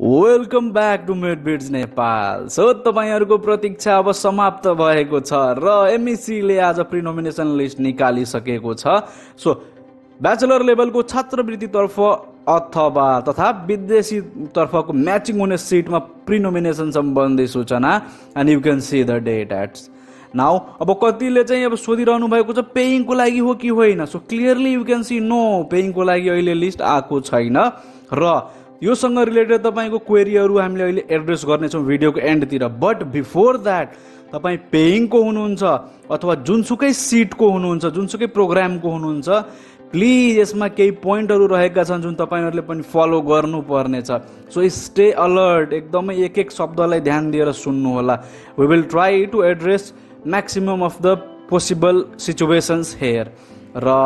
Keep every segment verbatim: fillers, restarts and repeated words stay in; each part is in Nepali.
Welcome back to MedVIDz Nepal. So, तपाईहरुको प्रतीक्षा अब समाप्त भएको छ र M E C ले आज प्रिनोमिनेसन लिस्ट निकालिसकेको छ। सो ब्याचलर लेभलको छात्रवृत्ति तर्फ अथवा तथा विदेशी तर्फको म्याचिङ हुने सिटमा प्रिनोमिनेसन सम्बन्धी सूचना and you can see the date at now अब कतिले चाहिँ अब सोधिरहनु भएको छ पेइङ को लागि हो कि होइन। So clearly you can see no paying को लागि अहिले लिस्ट आको छैन र यो सँग रिलेटेड तपाईको क्वेरीहरु हामीले अहिले एड्रेस गर्ने छौं भिडियोको एन्डतिर। बट बिफोर दैट तपाई पेइङ को हुनुहुन्छ अथवा जुनसुकै सीट को हुनुहुन्छ जुनसुकै प्रोग्राम को हुनुहुन्छ प्लिज यसमा केही प्वाइन्टहरु रहेका छन् जुन तपाईहरुले पनि फलो गर्नु पर्ने छ। सो स्टे अलर्ट, एकदमै एक एक शब्दलाई ध्यान दिएर सुन्नु होला। We will try to address maximum of the possible situations here र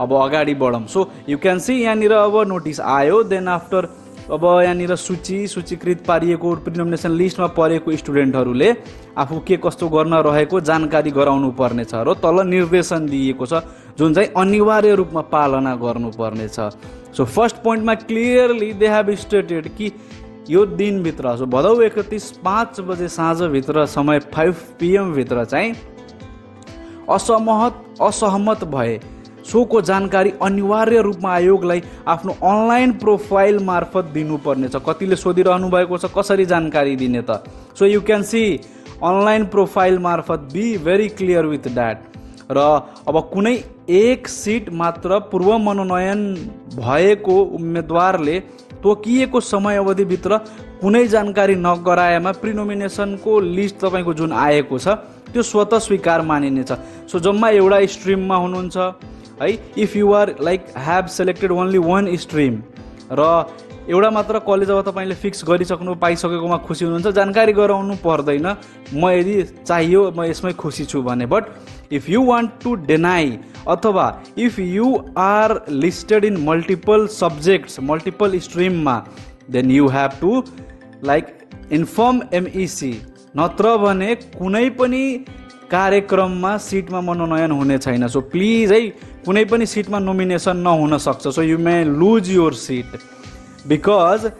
अब अगाडि बढौं। सो यु क्यान सी यहाँ निर अब नोटिस आयो, देन आफ्टर अब यहाँ निर सूची सूचीकृत पारिएको प्रिनोमिनेसन लिस्टमा परेको स्टुडेन्टहरुले आफू के कस्तो गर्न रहेको जानकारी गराउनु पर्ने छ र तल निर्देशन दिएको छ जुन चाहिँ अनिवार्य रूपमा पालना गर्नु पर्ने छ। सो फर्स्ट पोइन्टमा क्लियरली दे हैव स्टेटेड कि यो दिन भित्र सो भदौ एकतीस पाँच बजे साँझ भित्र समय पाँच पी एम भित्र चाहिँ असहमत असहमत भए सो को जानकारी अनिवार्य रूपमा आयोगलाई आफ्नो अनलाइन प्रोफाइल मार्फत दिनु पर्ने छ। कतिले सोधिरहनु भएको छ कसरी जानकारी दिने त। So you can see online profile मार्फत, be very clear with that. र अब कुनै एक सीट मात्र पूर्व मनोनयन भएको उम्मेदवारले तोकिएको समय अवधि भित्र कुनै जानकारी नगराएमा प्रिनोमिनेसनको लिस्ट तपाईको जुन आएको छ त्यो स्वतः स्वीकार मानिनेछ। सो जम्मा एउटा स्ट्रीममा हुनुहुन्छ है, if you are like have selected only one stream र एउटा मात्र कलेज अब तपाईले फिक्स गरिसक्नु पाइसकेकोमा खुसी हुनुहुन्छ, जानकारी गराउनु पर्दैन। म यदि चाहियो म यसमै खुसी छु भने। But if you want to deny अथवा if you are listed in multiple subjects multiple स्ट्रीममा then you have to like inform M E C, नत्र भने कुनै पनि कार्यक्रममा सीटमा मनोनयन हुने छैन। सो प्लिज है कुनै पनि सीटमा नोमिनेसन नहुन सक्छ। So you may lose your seat because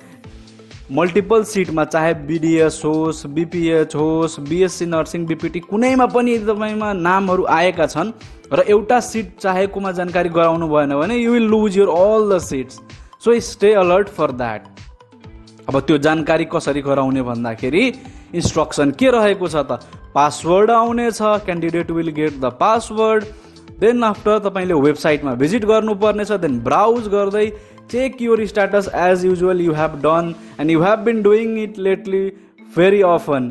multiple सीटमा चाहे B D S होस् B P H होस् B S C nursing B P T कुनैमा पनि तपाईमा नामहरु आएका छन् र एउटा सीट चाहेकोमा जानकारी गराउनु भएन भने you will lose your all the seats. So stay alert for that. अब त्यो जानकारी कसरी गराउने भन्दाखेरि इन्स्ट्रक्सन के रहेको छ त, पासवर्ड आउने छ, candidate will get the password, then after तपाईले वेबसाइटमा भिजिट गर्नु पर्ने छ, देन ब्राउज गर्दै check your status as usual you have done and you have been doing it lately very often.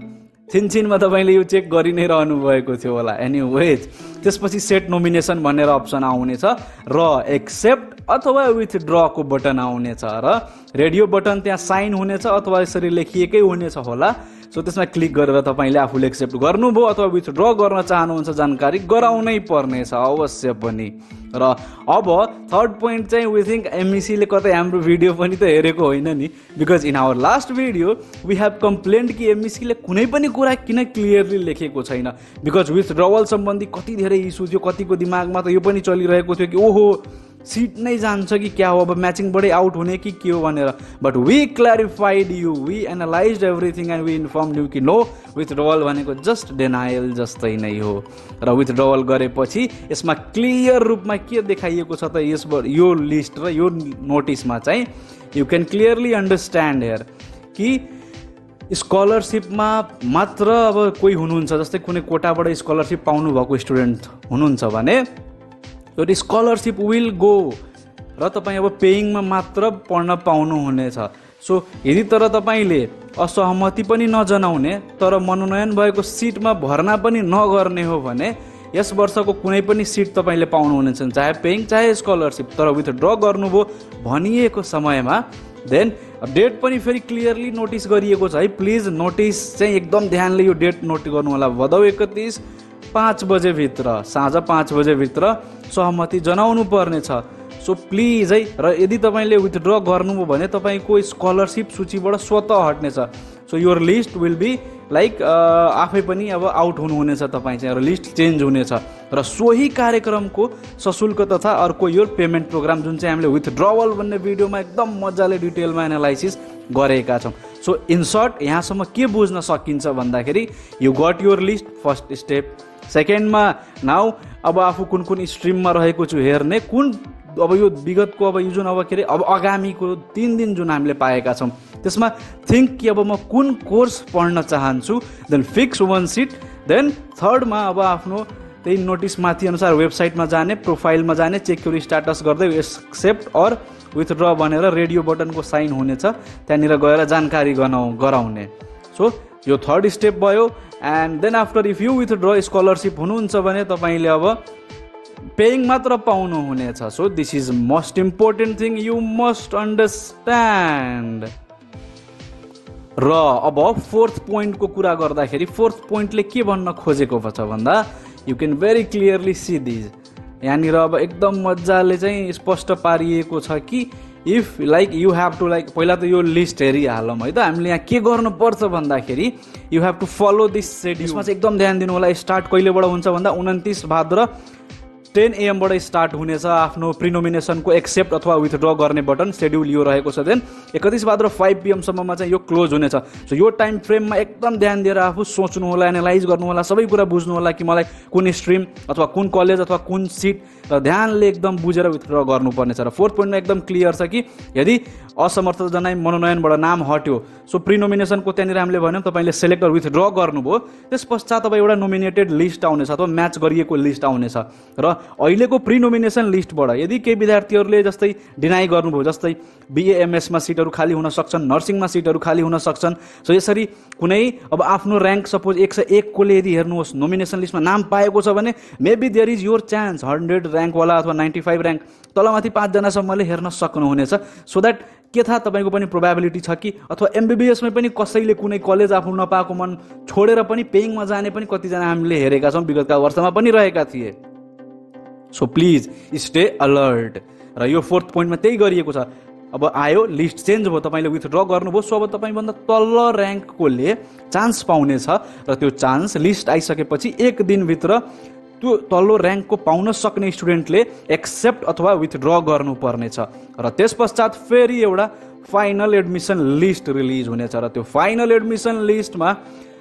छिनछिनमा तपाईले यो चेक गरि नै रहनु भएको थियो होला। एनीवेज त्यसपछि सेट नोमिनेसन भनेर अप्सन आउने छ र एक्सेप्ट अथवा विथड्र को बटन आउने छ र रेडियो बटन त्यहाँ साइन हुने छ अथवा यसरी लेखिएकै हुने छ होला। सो त्यसमा क्लिक गरेर तपाईले आफूले एक्सेप्ट गर्नुभयो अथवा विथड्र गर्न चाहनुहुन्छ जानकारी गराउनै पर्ने छ अवश्य पनि। र अब थर्ड पोइन्ट चाहिँ we think M E C ले कतै हाम्रो भिडियो पनि त हेरेको होइन नि, because in our last video we have complained कि M E C ले कुनै पनि कुरा किन क्लियरली लेखेको छैन बिकज विथड्रवल सम्बन्धी कति धेरै इशु थियो, कतिको दिमागमा त यो पनि चलिरहेको थियो कि ओहो सीट नै जान्छ कि क्या हो, अब म्याचिङ बडै आउट हुने कि के हो भनेर। But we clarified you, we analysed everything and we inform you कि नो विथड्रवल भनेको जस्ट डिनायल जस्तै नै हो। र विथड्रवल गरेपछि यसमा क्लियर रूपमा के देखाइएको छ त यस यो लिस्ट र यो नोटिसमा चाहिँ you can clearly understand here कि स्कलरशिपमा मात्र अब कोही हुनुहुन्छ जस्तै कुनै कोटाबाट स्कलरशिप पाउनु भएको स्टुडेन्ट हुनुहुन्छ भने त्यो स्कलरशिप विल गो र तपाई अब पेइङमा मात्र पढ्न पाउनु हुनेछ। सो यदि तर तपाईले असहमति पनि नजनाउने तर मनोनयन भएको सीटमा भर्ना पनि नगर्ने हो भने यस वर्षको कुनै पनि सीट तपाईले पाउनु हुनेछ चाहे पेइङ चाहे स्कलरशिप। तर विथड्र गर्नुभयो भनिएको समयमा देन डेट पनि फेरि क्लियरली नोटिस गरिएको छ है। प्लिज नोटिस चाहिँ एकदम ध्यानले यो डेट नोट गर्नु होला। भदौ एकतीस पाँच बजे भित्र साँझ पाँच बजे भित्र सहमति जनाउनु पर्ने छ। सो प्लिज है र यदि तपाईले विथड्र गर्नुभयो भने तपाईको स्कलरशिप सूचीबाट स्वतः हट्ने छ। So your list will be like आफै पनि अब आउट हुनुहुनेछ तपाई चाहिँ र लिस्ट चेन्ज हुनेछ र सोही कार्यक्रमको सशुल्क तथा अर्को यो पेमेन्ट प्रोग्राम जुन चाहिँ हामीले विथड्रवल भन्ने भिडियोमा एकदम मजाले डिटेलमा एनालाइसिस गरेका छौं। So in short, यहाँसम्म के बुझ्न सकिन्छ भन्दाखेरि you got your list first step. Second मा now अब आफू कुन कुन stream मा रहेको छु हेर्ने कुन अब यो विगतको अब यो जुन अब के अब आगामीको तीन दिन जुन हामीले पाएका छौं त्यसमा think कि अब म कुन कोर्स पढ्न चाहन्छु, then fix one seat, then third मा अब आफ्नो त्यही नोटिस माथि अनुसार वेबसाइटमा जाने, प्रोफाइलमा जाने, चेक योर स्टेटस गर्दै एक्सेप्ट और विथड्र भनेर रेडियो बटनको साइन हुनेछ त्यहाँनिर गएर जानकारी गराउ गराउने. सो यो थर्ड स्टेप भयो. And then after if you withdraw scholarship हुनुहुन्छ भने तपाईले अब पेइङ मात्र पाउनु हुनेछ. So this is most important thing you must understand. र अब फोर्थ पोइन्टको कुरा गर्दाखेरि फोर्थ पोइन्टले के भन्न खोजेको छ भन्दा you can very clearly see these. यानी अब एकदम मजाले चाहिँ स्पष्ट पारिएको छ कि if like you have to like पहिला त यो लिस्ट हेरि हालौं है त हामीले यहाँ के गर्नु पर्छ भन्दाखेरि you have to follow this schedule. यसमा चाहिँ एकदम ध्यान दिनु होला. स्टार्ट कहिलेबाट हुन्छ भन्दा उन्तिस भाद्र टेन ए एम बाट स्टार्ट हुनेछ आफ्नो प्रिनोमिनेसन को एक्सेप्ट अथवा विथड्र गर्ने बटन शेड्युल यो रहेको छ. देन एकतीस भाद्र पाँच पी एम सम्ममा चाहिँ यो क्लोज हुनेछ. सो यो टाइम फ्रेममा एकदम ध्यान दिएर आफू सोच्नु होला, एनालाइज गर्नु होला, सबै कुरा बुझ्नु होला कि मलाई कुन स्ट्रीम अथवा कुन कलेज अथवा कुन सीट र ध्यानले एकदम बुझेर विथड्र गर्नु पर्ने छ. र फोर्थ पोइन्टमा एकदम क्लियर छ कि यदि असमर्थ जनाई मनोनयनबाट नाम हट्यो सो प्रिनोमिनेसन को त्यनीर हामीले भन्यौ तपाईले सिलेक्ट र विथड्र गर्नुभयो त्यसपछि तपाई एउटा नोमिनेटेड लिस्ट आउनेछ अथवा म्याच गरिएको लिस्ट आउनेछ. र अहिलेको प्रिनोमिनेसन लिस्टबाट यदि के विद्यार्थीहरुले जस्तै डिनाइ गर्नुभयो जस्तै बीएएमएस मा सीटहरु खाली हुन सक्छन्, नर्सिङ मा सीटहरु खाली हुन सक्छन्. सो यसरी कुनै अब आफ्नो र्यांक सपोज एक सय एक को ले यदि हेर्नुहोस् नोमिनेसन लिस्टमा नाम पाएको छ भने maybe there is your chance hundred rank वाला अथवा नाइन्टी फाइभ र्यांक तलमाथि पाँच जना सम्मले हेर्न सक्नु हुनेछ. सो दैट के थाहा तपाईको पनि प्रोबेबिलिटी छ कि अथवा एमबीबीएस मै पनि कसैले कुनै कलेज आफ्नो नपाएको मन छोडेर पनि पेइङ मा जाने पनि कति जना हामीले हेरेका छौं विगतका वर्षमा पनि रहेका थिए. So please stay alert. र यो फोर्थ पोइन्टमा त्यही गरिएको छ. अब आयो लिस्ट चेन्ज भयो तपाईले विथड्र गर्नुभयो सो अब तपाई भन्दा तल र्यांककोले चान्स पाउने छ र त्यो चान्स लिस्ट आइसकेपछि एक दिन भित्र त्यो तल्लो र्यांकको पाउन सक्ने स्टुडेन्टले एक्सेप्ट अथवा विथड्र गर्नु पर्ने छ. र त्यसपश्चात फेरि एउटा फाइनल एडमिसन लिस्ट रिलीज हुनेछ र त्यो फाइनल एडमिसन लिस्टमा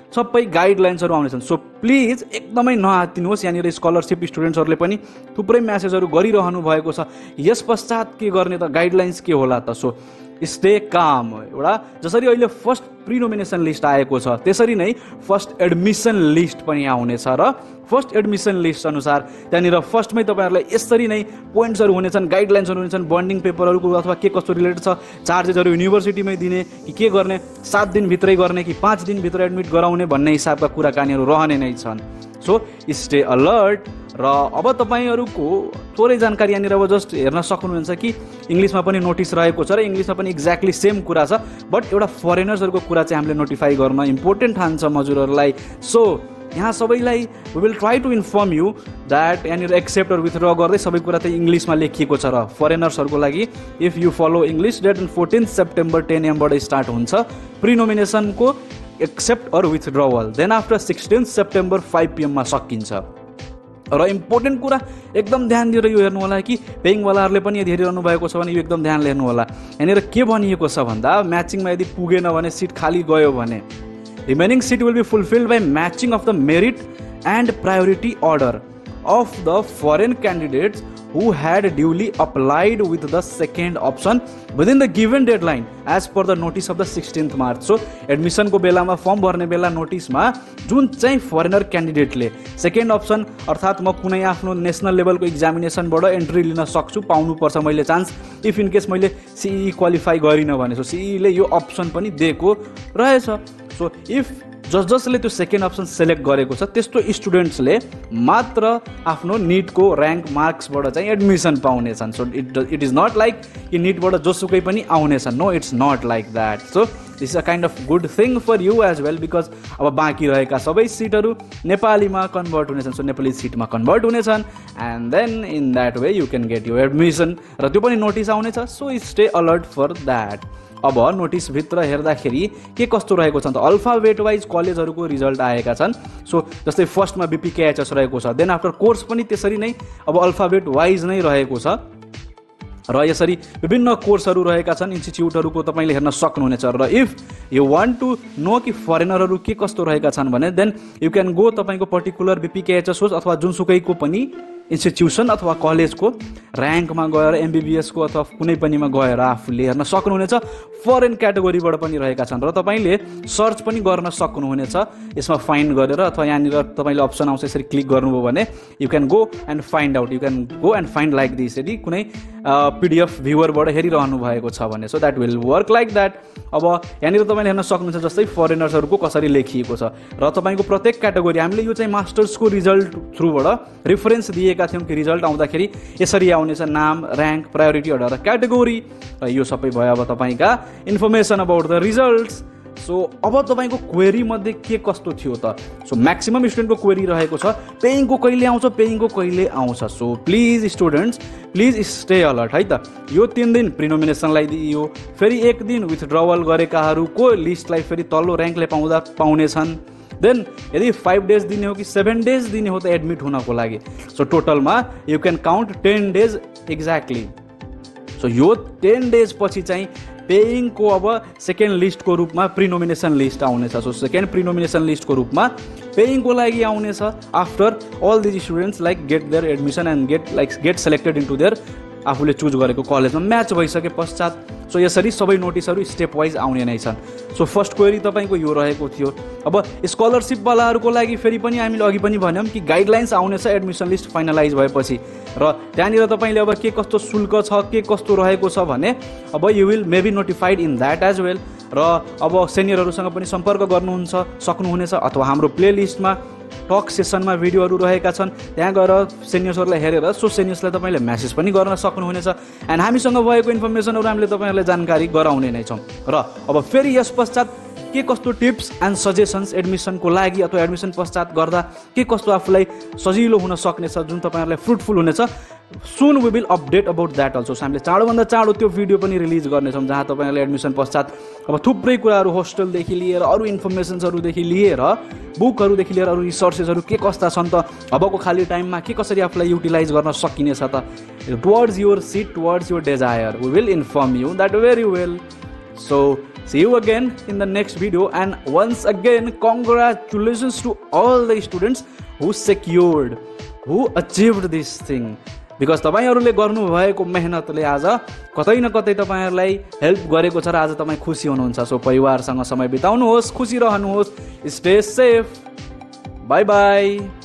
सबै गाइडलाइन्सहरु आउनेछन्. सो प्लिज एकदमै नआतिनुहोस्. यानीले स्कलरशिप स्टुडेन्ट्सहरुले पनि थुप्रै मेसेजहरु गरिरहनु भएको छ. यस पश्चात के गर्ने त गाइडलाइन्स के होला त. So stay calm. एउटा जसरी अहिले फर्स्ट प्रिनोमिनेसन लिस्ट आएको छ त्यसरी नै फर्स्ट एडमिसन लिस्ट पनि आउनेछ र फर्स्ट एडमिसन लिस्ट अनुसार त्यनीर फर्स्टमै तपाईहरुलाई यसरी नै पोइन्ट्सहरु हुनेछन्, गाइडलाइन्सहरु हुनेछन्, बन्डिङ पेपरहरुको अथवा के कस्तो रिलेटेड छ, चार्जेसहरु युनिभर्सिटीमै दिने कि के गर्ने, सात दिन भित्रै गर्ने कि पाँच दिन भित्र एडमिट गराउने भन्ने हिसाबका कुराकानीहरु रहने नै छन्. So stay alert. र अब तपाईहरुको थोरै जानकारी यानी अब जस्ट हेर्न सक्नुहुन्छ कि इंग्लिशमा पनि नोटिस रहेको छ र इंग्लिशमा पनि एक्ज्याक्टली सेम कुरा छ बट एउटा फरेनर्सहरुको कुरा चाहिँ हामीले नोटिफाई गर्न इम्पोर्टेन्ट ठान्छ हजुरहरुलाई. सो यहाँ सबैलाई we will try to inform you that यानी एक्सेप्ट र विथड्र गर्दै सबै कुरा चाहिँ इंग्लिशमा लेखिएको छ. र फरेनर्सहरुको लागि if you follow English date and fourteenth September ten A M बाट स्टार्ट हुन्छ प्रिनोमिनेसन को accept or withdrawal. Then after sixteenth September five P M मा सकिन्छ. र इम्पोर्टेन्ट कुरा एकदम ध्यान दिएर यो हेर्नु होला कि पेइङ वालाहरुले पनि यदि हेरिरहनु भएको छ भने यो एकदम ध्यान लेख्नु होला. यहाँनिर के भनिएको छ भन्दा म्याचिङमा यदि पुगेन भने सीट खाली गयो भने remaining seat will be fulfilled by matching of the merit and priority order of the foreign candidates who had duly applied with the second option within the given deadline as per the notice of the sixteenth March. So admission को बेला में फॉर्म भरने बेला notice में जुन चाहिँ foreigner candidate ले second option अर्थात म कुनै आफ्नो national level को examination बाट entry लिन सक्छु पाउनु पर्छ मैले chance if in case मैले C E E qualify गरिन भने. सो C E E ले यो option पनि दिएको रहेछ. सो if जस जसले त्यो सेकेन्ड अप्सन सिलेक्ट गरेको छ त्यस्तो स्टुडेन्ट्सले मात्र आफ्नो नीट को र्यांक मार्क्सबाट चाहिँ एडमिसन पाउने छन्. So it it is not like कि नीट बाट जोसुकै पनि आउने छन्. No it's not like that. So this is a kind of good thing for you as well because अब बाँकी रहेका सबै सीटहरु नेपालीमा कन्भर्ट हुनेछन्. सो नेपाली सीटमा कन्भर्ट हुनेछन् and then in that way you can get your admission र त्यो पनि नोटिस आउनेछ. So stay alert for that. अब नोटिस भित्र हेर्दाखेरि के कस्तो रहेको छ त अल्फाबेट वाइज कलेजहरुको रिजल्ट आएका छन्. सो जस्तै फर्स्टमा बीपीकेएचएस रहेको छ. देन आफ्टर कोर्स पनि त्यसरी नै अब अल्फाबेट वाइज नै रहेको छ र यसरी विभिन्न कोर्सहरु रहेका छन्. इन्स्टिट्युटहरुको तपाईले हेर्न सक्नुहुनेछ. र if you want to know कि foreigner हरू के कस्तो रहेका छन् भने then you can go तपाईको particular B P K H S अथवा जुनसुकैको पनि institution अथवा college को rank मा गएर M B B S को अथवा कुनै पनिमा गएर आफूले हेर्न सक्नुहुनेछ foreign category बाट पनि रहेका छन् र तपाईले सर्च पनि गर्न सक्नुहुनेछ यसमा find गरेर अथवा यहाँनिर तपाईले अप्सन आउँछ यसरी क्लिक गर्नुभयो भने you can go and find out you can go and find like this यदि कुनै P D F viewer बाट हेरिरहनु भएको छ भने so that will work like that अब यहाँनिर तपाईले हेर्न सक्नुहुन्छ जस्तै foreigners हरुको कसरी लेखिएको छ र तपाईको प्रत्येक category हामीले यो चाहिँ masters को result through बाट reference दिए थियौं कि रिजल्ट आउँदाखेरि यसरी आउनेछ नाम र्यांक प्रायोरिटी अर्डर क्याटेगोरी र यो सबै भयो अब तपाईका information about the results so अब तपाईको क्वेरी मध्ये के कस्तो थियो त सो मैक्सिमम स्टुडेन्ट को क्वेरी रहेको छ पेइङ को कहिले आउँछ पेइङ को कहिले आउँछ so please students please stay alert है त यो तीन दिन प्रिनोमिनेसन लाई दियो फेरि एक दिन विथड्रावल गरेकाहरुको लिस्ट लाई फेरि तल्लो र्यांकले पाउँदा पाउनेछन् Then, यदि five days दिने हो कि seven days दिने हो तो admit होना को लागे. So total मा you can count ten days exactly. So यो ten days पछि चाहिए पेइङ को अब second list को रूप मा pre-nomination list आउने सा. So second pre-nomination list को रूप मा पेइङ को लागी आउने सा. After all these students like get their admission and get like get selected into their आफूले चुज गरेको कलेजमा म्याच भइसके पश्चात सो यसरी सबै नोटिसहरु स्टेप वाइज आउने नै छन् सो फर्स्ट क्वेरी तपाईको यो रहेको थियो अब स्कॉलरशिप वालाहरुको लागि फेरि पनि हामीले अघि पनि भन्यौं कि गाइडलाइन्स आउने छ एडमिसन लिस्ट फाइनलाइज भएपछि र त्यहाँनिर तपाईले अब के कस्तो शुल्क छ के कस्तो रहेको छ भने अब you will may be notified in that as well र अब सिनियरहरुसँग पनि सम्पर्क गर्नुहुन्छ सक्नुहुनेछ अथवा हाम्रो प्लेलिस्टमा टक सेसनमा भिडियोहरु रहेका छन् त्यहाँ गएर सेनियर्सहरुलाई हेरेर सो सेनियर्सलाई तपाईले मेसेज पनि गर्न सक्नुहुनेछ एन्ड हामीसँग भएको इन्फर्मेसनहरु हामीले तपाईहरुलाई जानकारी गराउने नै छौं र अब फेरि यस पश्चात के कस्तो टिप्स एन्ड सजेशन्स एडमिसनको लागि अथवा एडमिसन पश्चात गर्दा के कस्तो आफूलाई सजिलो हुन सक्नेछ जुन तपाईहरुलाई फ्रुटफुल हुनेछ soon we will update about that also so हामीले चाँडो भन्दा चाँडो त्यो भिडियो पनि रिलीज गर्ने छौं जहाँ तपाईहरुले एडमिसन पश्चात अब थुप्रै कुराहरु होस्टेल देखि लिएर अरु इन्फर्मेसनहरु देखि लिएर बुकहरु देखि लिएर अरु रिसोर्सेसहरु के कस्ता छन् त अबको खाली टाइममा के कसरी आफूलाई युटिलाइज गर्न सकिनेछ त towards your seat towards your desire we will inform you that very well so See you again in the next video and once again congratulations to all the students who secured, who achieved this thing. Because तपाईहरुले गर्नु भएको मेहनतले आज कतै न कतै तपाईहरुलाई हेल्प गरेको छ र आज तपाई खुशी हुनुहुन्छ सो परिवारसँग समय बिताउनुहोस् खुशी रहनुहोस् स्टे सेफ बाइ बाइ